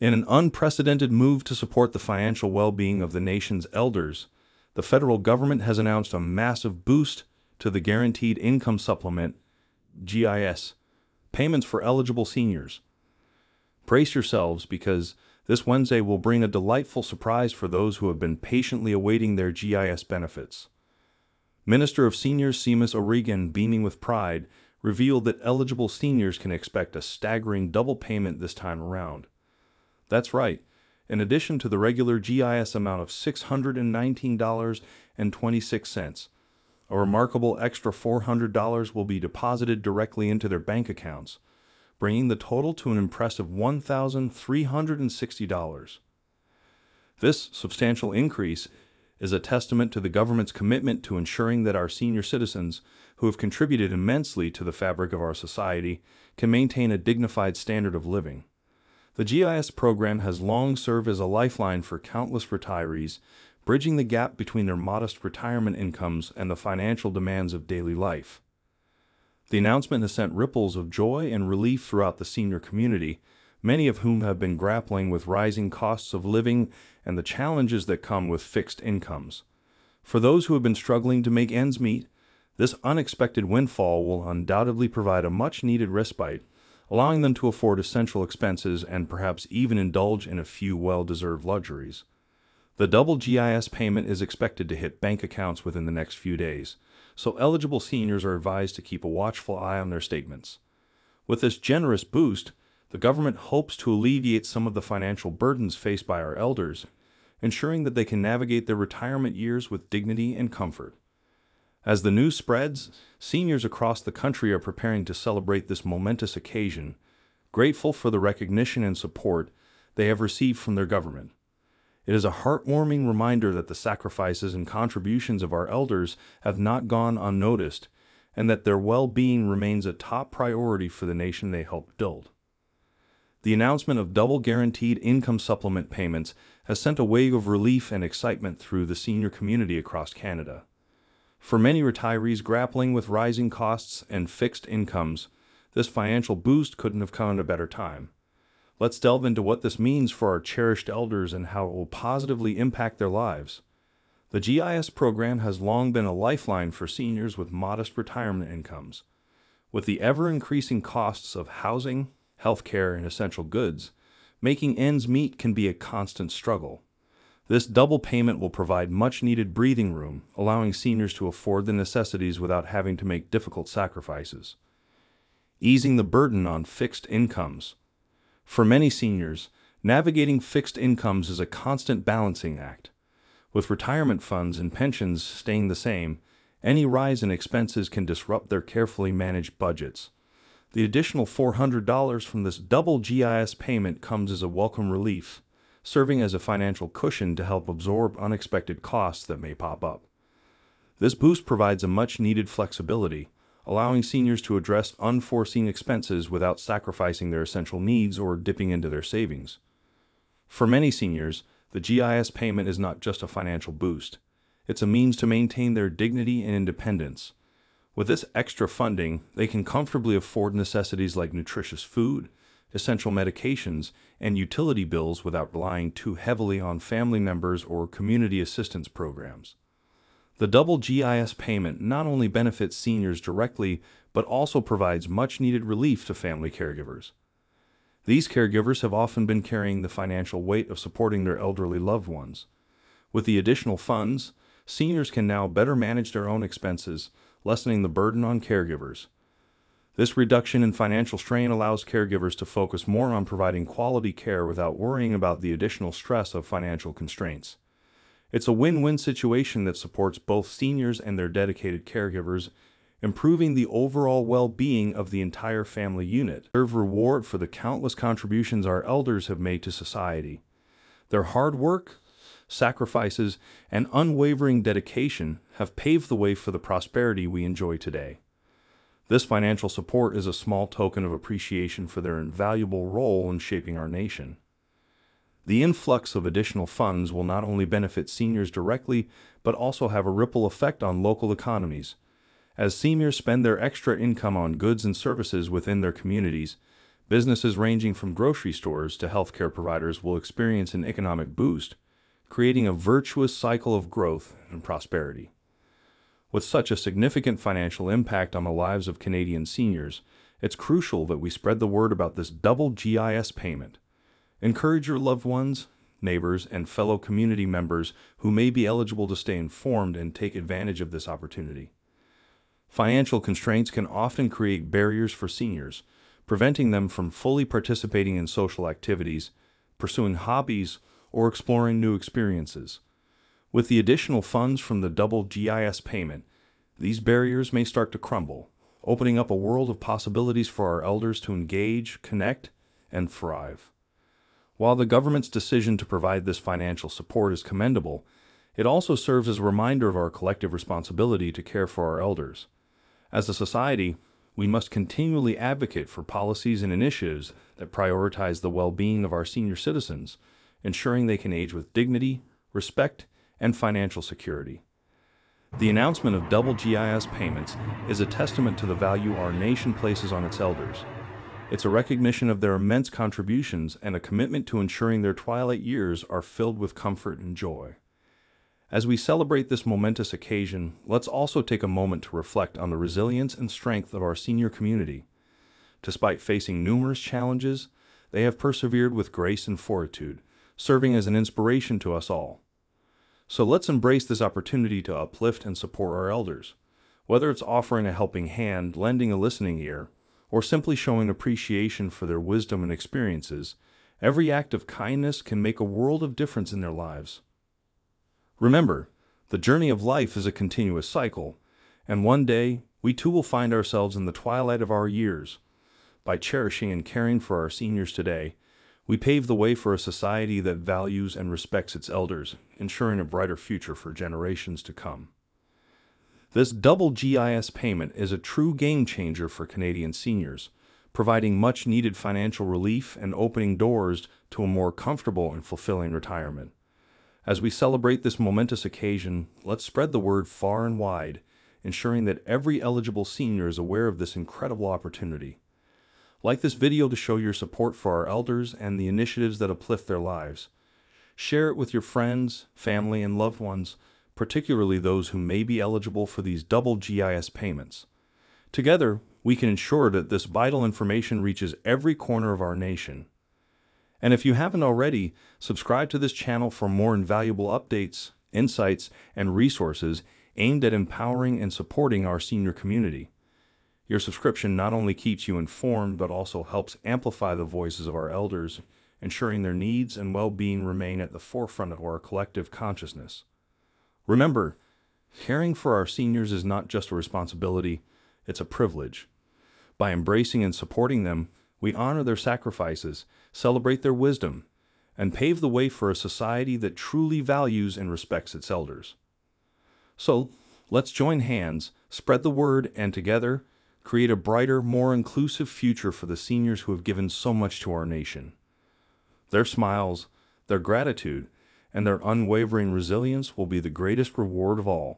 In an unprecedented move to support the financial well-being of the nation's elders, the federal government has announced a massive boost to the Guaranteed Income Supplement (GIS) payments for eligible seniors. Brace yourselves, because this Wednesday will bring a delightful surprise for those who have been patiently awaiting their GIS benefits. Minister of Seniors Seamus O'Regan, beaming with pride, revealed that eligible seniors can expect a staggering double payment this time around. That's right. In addition to the regular GIS amount of $619.26, a remarkable extra $400 will be deposited directly into their bank accounts, bringing the total to an impressive $1,360. This substantial increase is a testament to the government's commitment to ensuring that our senior citizens, who have contributed immensely to the fabric of our society, can maintain a dignified standard of living. The GIS program has long served as a lifeline for countless retirees, bridging the gap between their modest retirement incomes and the financial demands of daily life. The announcement has sent ripples of joy and relief throughout the senior community, many of whom have been grappling with rising costs of living and the challenges that come with fixed incomes. For those who have been struggling to make ends meet, this unexpected windfall will undoubtedly provide a much-needed respite, allowing them to afford essential expenses and perhaps even indulge in a few well-deserved luxuries. The double GIS payment is expected to hit bank accounts within the next few days, so eligible seniors are advised to keep a watchful eye on their statements. With this generous boost, the government hopes to alleviate some of the financial burdens faced by our elders, ensuring that they can navigate their retirement years with dignity and comfort. As the news spreads, seniors across the country are preparing to celebrate this momentous occasion, grateful for the recognition and support they have received from their government. It is a heartwarming reminder that the sacrifices and contributions of our elders have not gone unnoticed, and that their well-being remains a top priority for the nation they helped build. The announcement of double guaranteed income supplement payments has sent a wave of relief and excitement through the senior community across Canada. For many retirees grappling with rising costs and fixed incomes, this financial boost couldn't have come at a better time. Let's delve into what this means for our cherished elders and how it will positively impact their lives. The GIS program has long been a lifeline for seniors with modest retirement incomes. With the ever-increasing costs of housing, healthcare, and essential goods, making ends meet can be a constant struggle. This double payment will provide much-needed breathing room, allowing seniors to afford the necessities without having to make difficult sacrifices. Easing the burden on fixed incomes. For many seniors, navigating fixed incomes is a constant balancing act. With retirement funds and pensions staying the same, any rise in expenses can disrupt their carefully managed budgets. The additional $400 from this double GIS payment comes as a welcome relief, serving as a financial cushion to help absorb unexpected costs that may pop up. This boost provides a much-needed flexibility, allowing seniors to address unforeseen expenses without sacrificing their essential needs or dipping into their savings. For many seniors, the GIS payment is not just a financial boost. It's a means to maintain their dignity and independence. With this extra funding, they can comfortably afford necessities like nutritious food, essential medications, and utility bills without relying too heavily on family members or community assistance programs. The double GIS payment not only benefits seniors directly, but also provides much-needed relief to family caregivers. These caregivers have often been carrying the financial weight of supporting their elderly loved ones. With the additional funds, seniors can now better manage their own expenses, lessening the burden on caregivers. This reduction in financial strain allows caregivers to focus more on providing quality care without worrying about the additional stress of financial constraints. It's a win-win situation that supports both seniors and their dedicated caregivers, improving the overall well-being of the entire family unit. Serve reward for the countless contributions our elders have made to society. Their hard work, sacrifices, and unwavering dedication have paved the way for the prosperity we enjoy today. This financial support is a small token of appreciation for their invaluable role in shaping our nation. The influx of additional funds will not only benefit seniors directly, but also have a ripple effect on local economies. As seniors spend their extra income on goods and services within their communities, Businesses ranging from grocery stores to healthcare providers will experience an economic boost, creating a virtuous cycle of growth and prosperity. With such a significant financial impact on the lives of Canadian seniors, it's crucial that we spread the word about this double GIS payment. Encourage your loved ones, neighbors, and fellow community members who may be eligible to stay informed and take advantage of this opportunity. Financial constraints can often create barriers for seniors, preventing them from fully participating in social activities, pursuing hobbies, or exploring new experiences. With the additional funds from the double GIS payment, these barriers may start to crumble, opening up a world of possibilities for our elders to engage, connect, and thrive. While the government's decision to provide this financial support is commendable, it also serves as a reminder of our collective responsibility to care for our elders. As a society, we must continually advocate for policies and initiatives that prioritize the well-being of our senior citizens, ensuring they can age with dignity, respect, and financial security. The announcement of double GIS payments is a testament to the value our nation places on its elders. It's a recognition of their immense contributions and a commitment to ensuring their twilight years are filled with comfort and joy. As we celebrate this momentous occasion, let's also take a moment to reflect on the resilience and strength of our senior community. Despite facing numerous challenges, they have persevered with grace and fortitude, serving as an inspiration to us all. So let's embrace this opportunity to uplift and support our elders. Whether it's offering a helping hand, lending a listening ear, or simply showing appreciation for their wisdom and experiences, every act of kindness can make a world of difference in their lives. Remember, the journey of life is a continuous cycle, and one day, we too will find ourselves in the twilight of our years. By cherishing and caring for our seniors today, we pave the way for a society that values and respects its elders, ensuring a brighter future for generations to come. This double GIS payment is a true game changer for Canadian seniors, providing much-needed financial relief and opening doors to a more comfortable and fulfilling retirement. As we celebrate this momentous occasion, let's spread the word far and wide, ensuring that every eligible senior is aware of this incredible opportunity. Like this video to show your support for our elders and the initiatives that uplift their lives. Share it with your friends, family, and loved ones, particularly those who may be eligible for these double GIS payments. Together, we can ensure that this vital information reaches every corner of our nation. And if you haven't already, subscribe to this channel for more invaluable updates, insights, and resources aimed at empowering and supporting our senior community. Your subscription not only keeps you informed, but also helps amplify the voices of our elders, ensuring their needs and well-being remain at the forefront of our collective consciousness. Remember, caring for our seniors is not just a responsibility, it's a privilege. By embracing and supporting them, we honor their sacrifices, celebrate their wisdom, and pave the way for a society that truly values and respects its elders. So, let's join hands, spread the word, and together, create a brighter, more inclusive future for the seniors who have given so much to our nation. Their smiles, their gratitude, and their unwavering resilience will be the greatest reward of all.